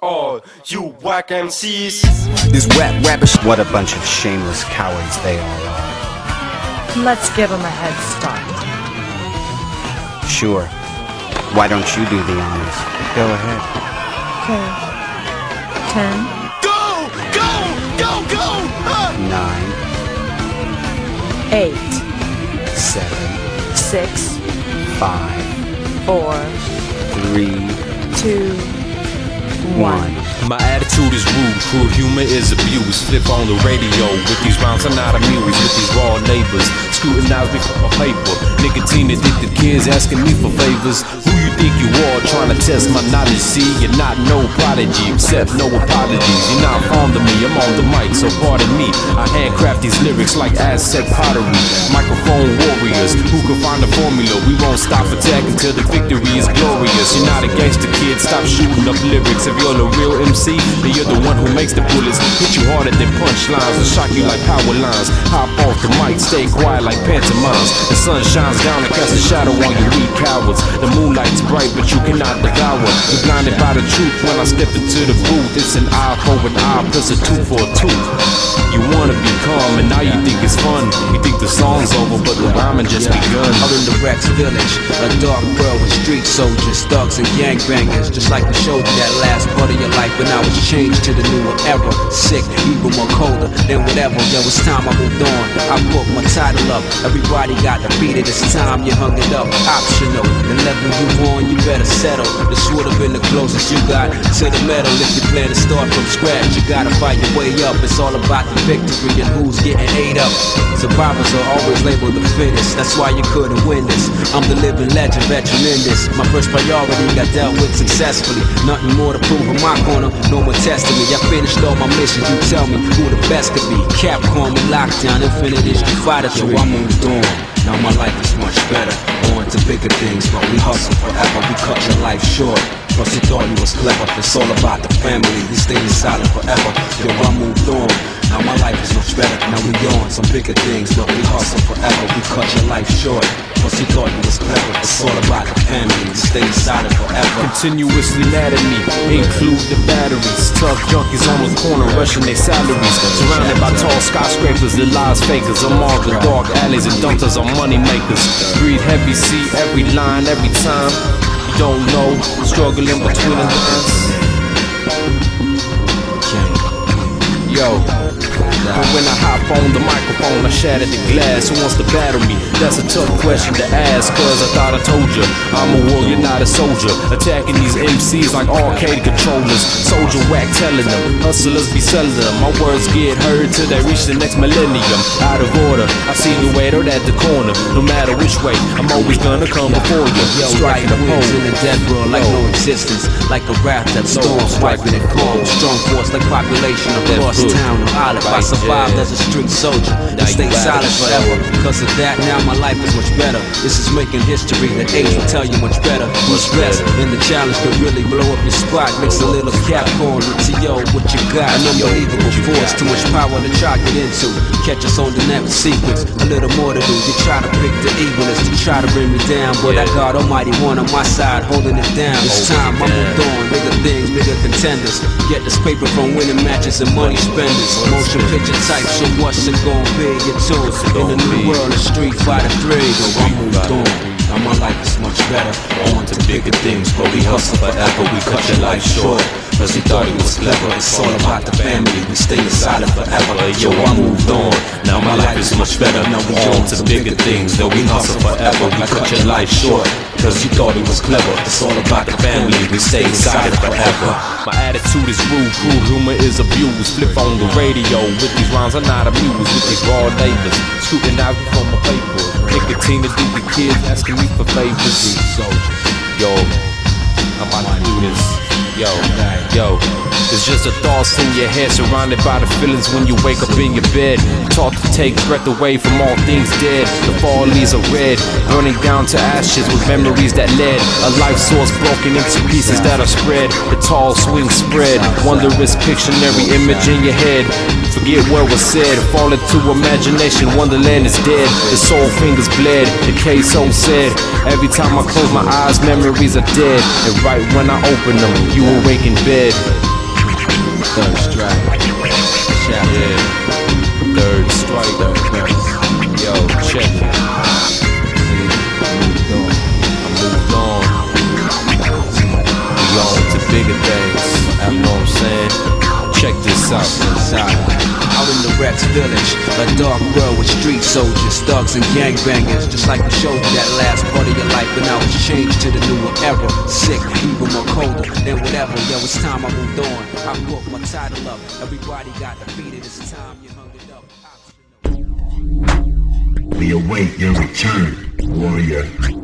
All you whack MCs. This wet rubbish. What a bunch of shameless cowards they all are. Let's give them a head start. Sure. Why don't you do the honors? Go ahead. Okay. 10. Go! Go! Go! Go! 9. 8. 7. 6. 5. 4. 3. 2. 1. My attitude is rude, true humor is abused. Flip on the radio with these rounds, I'm not amused. With these raw neighbors, scrutinize me for my paper. Nicotine addicted kids asking me for favors. Who you think you are, trying to test my knowledge? See, you're not no prodigy, accept no apologies. You're not fond of me, I'm on the mic, so pardon me. I handcraft these lyrics like Aztec pottery. Microphone warriors, who can find a formula? We won't stop attacking till the victory is glorious. You're not a gangster kid, stop shooting up lyrics. If you're the real MC, then you're the one who makes the bullets. Hit you harder than punchlines and shock you like power lines. Hop off the mic, stay quiet like pantomimes. The sun shines down and casts a shadow on you weak cowards. The moonlight's bright, but you cannot devour. You're blinded by the truth when I step into the booth. It's an eye for an eye, plus a tooth for a tooth. You wanna be calm, and now you think it's fun. You think the song's over, but the rhyming just begun. I'm in the Rex Village, a dark world with street soldiers, thugs and gangbangers, just like the show that last part of your life when I was changed to the newer era. Sick, even more colder than whatever. There was time I moved on, I put my title up. Everybody got defeated, it's time you hung it up. Optional, the level you on, you better settle. This would've been the closest you got to the medal. If you plan to start from scratch, you gotta fight your way up. It's all about the victory and who's getting ate up. Survivors are always labeled the fittest, that's why you couldn't win this. I'm the living legend, veteran in this. My first priority got dealt with successfully. Nothing more to prove in my corner, no one tested me. I finished all my missions, you tell me who the best could be. Capcom and Lockdown, Infinity Street Fighter 3. So I moved on, now my life is much better. On to bigger things, but we hustle forever. We cut your life short, plus you thought you was clever. It's all about the family, we stay inside forever. Yo, I moved on, now my life is much better. Now we on some bigger things, but we hustle forever. We cut your life short, plus you thought you was clever. It's all about the family, we stay inside forever. Continuously anatomy, include the batteries. Tough junkies on the corner rushing their salaries. Surrounded by tall skyscrapers, the lies fakers. I'm all the dark alleys and dumpsters are money makers. Breathe heavy, see every line, every time. You don't know, struggling between the lines. Yo. But when I hop on the microphone, I shatter the glass. Who wants to battle me? That's a tough question to ask, cause I thought I told ya I'm a warrior, not a soldier. Attacking these MCs like arcade controllers. Soldier whack telling them, hustlers be selling them. My words get heard till they reach the next millennium. Out of order, I see you waiter at the corner. No matter which way, I'm always gonna come before you. Striking the pole in the dead world like no existence. Like a raft that storms, wiping it cold. Strong force like population of lost town or olive. I survived as a street soldier and stayed silent forever. Because of that, now my life is much better. This is making history, the age will tell you much better. Who's best, and the challenge could really blow up your spot. Mix a little Capcom with T.O. what you got. An unbelievable force, too much power to try to get into. Catch us on the next sequence, a little more to do. You try to pick the evilest, you try to bring me down. But I got Almighty One on my side, holding it down. It's time I moved on, bigger things, bigger contenders. Get this paper from winning matches and money spenders. Motion picture type, so what's it gon' be? Your toes in the new world of Street Fighter 3. So I moved on, now my life is much better. On to bigger things, but we hustle forever. We cut your life short, cause we thought it was clever. It's all about the family, we stay inside forever. Yo, I moved on, now my life is much better. Now we on to bigger things, though we hustle forever. We cut your life short, cause you thought it was clever. It's all about the family, we stay inside forever. My attitude is rude, cruel humor is abused. Flip on the radio, with these rhymes I'm not amused. With these raw neighbors, scrutinizing from my paper. Nicotine to do the kids, asking me for favors. So, yo, I'm about to do this. Yo, yo, it's just the thoughts in your head, surrounded by the feelings when you wake up in your bed. Taught to take breath away from all things dead. The fall leaves are red, burning down to ashes with memories that led. A life source broken into pieces that are spread. The tall swing spread, wondrous pictionary image in your head. Forget what was said, fall into imagination, Wonderland is dead. The soul fingers bled, the K-Soul said. Every time I close my eyes, memories are dead. And right when I open them, you awake in bed. Third strike. Yeah. Third strike. Yo, check it. I moved on. Moved on to bigger things. I know what I'm saying. Check this out. Out in the Rex Village, a dark world with street soldiers, thugs and gangbangers. Just like we showed you that last part of your life, but now it's changed to the newer era. Sick, even more colder than whatever. Yo, it's time I moved on. I broke my title up. Everybody got defeated. It's time you hung it up. We await your return, warrior.